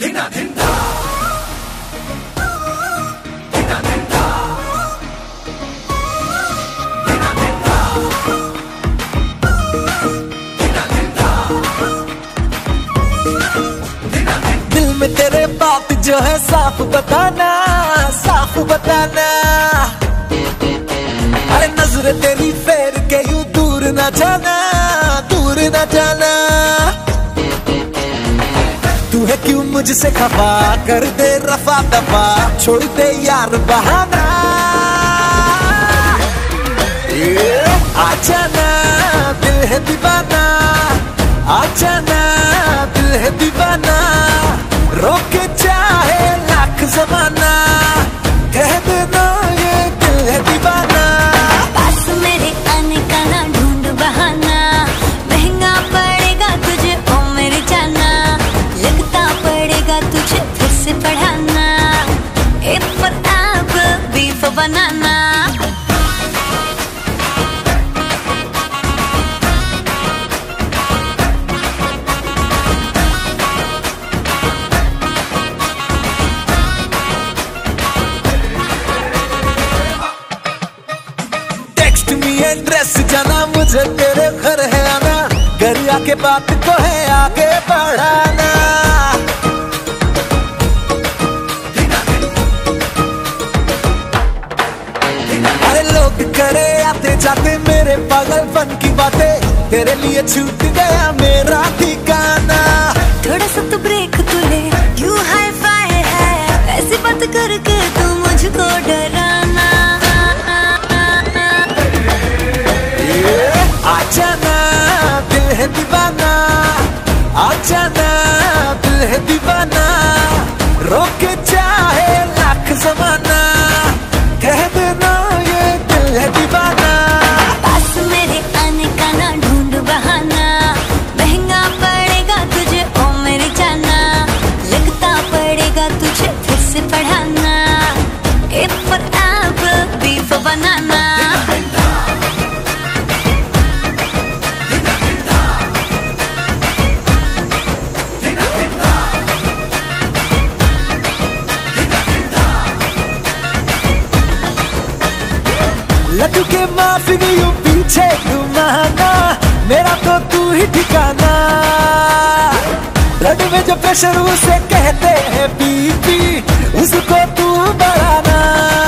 धिना धिंदा धिना धिंदा धिना धिंदा धिना धिंदा धिना धिंदा। दिल में तेरे बात जो है साफ बताना, साफ बताना। अरे नजर तेरी फेर के यूं दूर ना जाना, दूर ना जाना। तू है क्यों मुझसे खफा, कर दे रफा दफा, छोड़ दे यार बहाना। आ जाना दिल है दीवाना, आ जाना दिल है दीवाना। रोके चाहे लाख जमाना, कह देना ये दिल है दीवाना। पास मेरे आने का ना ढूंढ बहाना, महंगा पड़ेगा तुझे ओ मेरे जाना। लगता पड़ेगा तुझे फिर से पढ़ाना, एक पताब बीफ बनाना। ड्रेस जाना मुझे तेरे घर है आना, गरिया के बात को है आगे बढ़ाना। अरे लोग करे आते जाते मेरे पागलपन की बातें, तेरे लिए छूट गया मेरा ठिकाना। थोड़ा सा तो ब्रेक तू ले, यू हाई फाई है, ऐसी बात करके तू मुझको डराना। दीवाना आ जाना दिल है दीवाना। रोके चाहे लाख जमाना, कह देना ये दिल है दीवाना। पास मेरे आने का ना ढूंढ बहाना, महंगा पड़ेगा तुझे ओ मेरे जाना। लगता पड़ेगा तुझे फिर से पढ़ाना, एक पताब बीफ बनाना। लड्डू के माफी यूं पीछे घुमाना, मेरा तो तू ही ठिकाना। ब्लड में जो प्रेशर उसे कहते हैं बीपी, उसको तू बढ़ाना।